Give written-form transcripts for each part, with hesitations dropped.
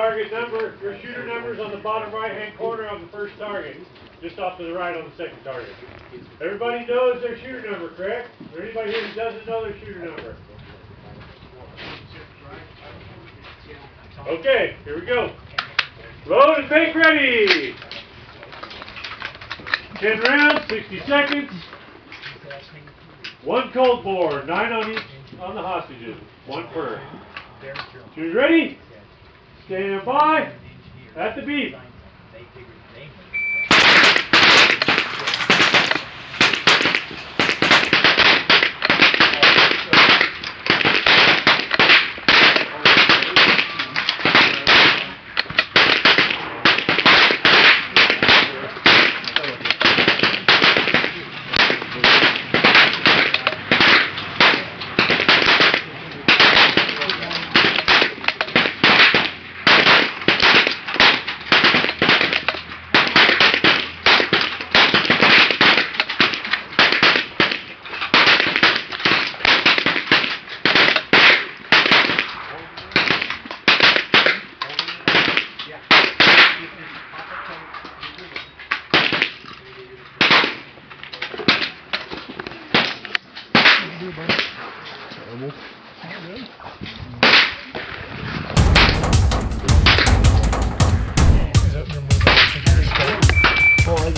target number, your shooter number's on the bottom right-hand corner on the first target, just off to the right on the second target. Everybody knows their shooter number, correct? Is there anybody here who doesn't know their shooter number? Okay, here we go. Load and make ready! 10 rounds, 60 seconds. 1 Coldbore, 9 on each on the hostages, 1 per. Shooters ready? Stand by. At the beep.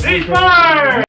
Cease fire!